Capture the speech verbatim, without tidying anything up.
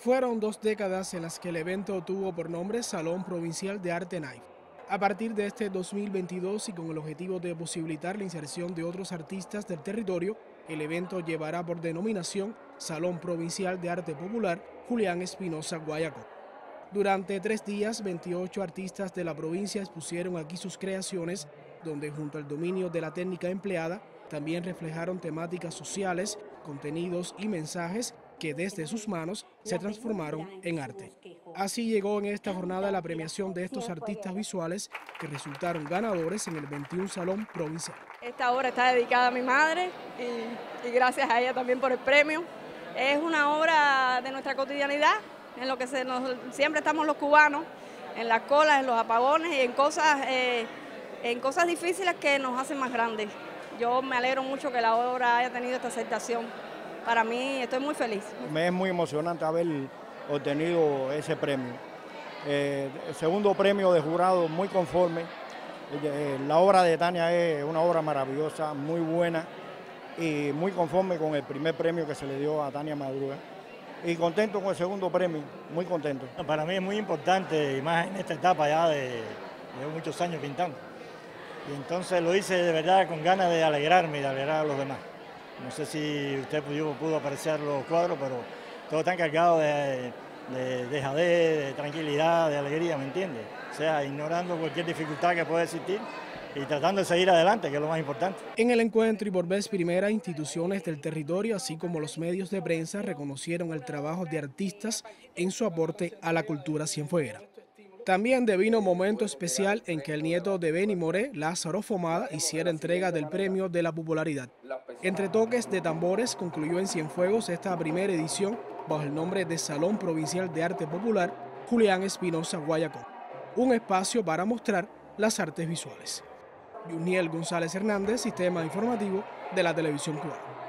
Fueron dos décadas en las que el evento tuvo por nombre Salón Provincial de Arte Night. A partir de este dos mil veintidós y con el objetivo de posibilitar la inserción de otros artistas del territorio, el evento llevará por denominación Salón Provincial de Arte Popular Julián Espinosa Wayacón. Durante tres días, veintiocho artistas de la provincia expusieron aquí sus creaciones, donde junto al dominio de la técnica empleada, también reflejaron temáticas sociales, contenidos y mensajes que desde sus manos se transformaron en arte. Así llegó en esta jornada la premiación de estos artistas visuales que resultaron ganadores en el veintiuno Salón Provincial. Esta obra está dedicada a mi madre y, y gracias a ella también por el premio. Es una obra de nuestra cotidianidad, en lo que se nos, siempre estamos los cubanos, en las colas, en los apagones y en cosas, eh, en cosas difíciles que nos hacen más grandes. Yo me alegro mucho que la obra haya tenido esta aceptación. Para mí, estoy muy feliz. Me es muy emocionante haber obtenido ese premio. Eh, el segundo premio de jurado, muy conforme. Eh, la obra de Tania es una obra maravillosa, muy buena y muy conforme con el primer premio que se le dio a Tania Madruga. Y contento con el segundo premio, muy contento. Para mí es muy importante, y más en esta etapa ya de, de muchos años pintando. Y entonces lo hice de verdad con ganas de alegrarme y de alegrar a los demás. No sé si usted pudo, pudo apreciar los cuadros, pero todo está cargado de, de, de jadez, de tranquilidad, de alegría, ¿me entiende? O sea, ignorando cualquier dificultad que pueda existir y tratando de seguir adelante, que es lo más importante. En el encuentro y por vez primera, instituciones del territorio, así como los medios de prensa, reconocieron el trabajo de artistas en su aporte a la cultura cienfueguera. También devino momento especial en que el nieto de Benny Moré, Lázaro Fomada, hiciera entrega del premio de la popularidad. Entre toques de tambores concluyó en Cienfuegos esta primera edición bajo el nombre de Salón Provincial de Arte Popular Julián Espinosa Wayacón, un espacio para mostrar las artes visuales. Yuniel González Hernández, Sistema Informativo de la Televisión Cubana.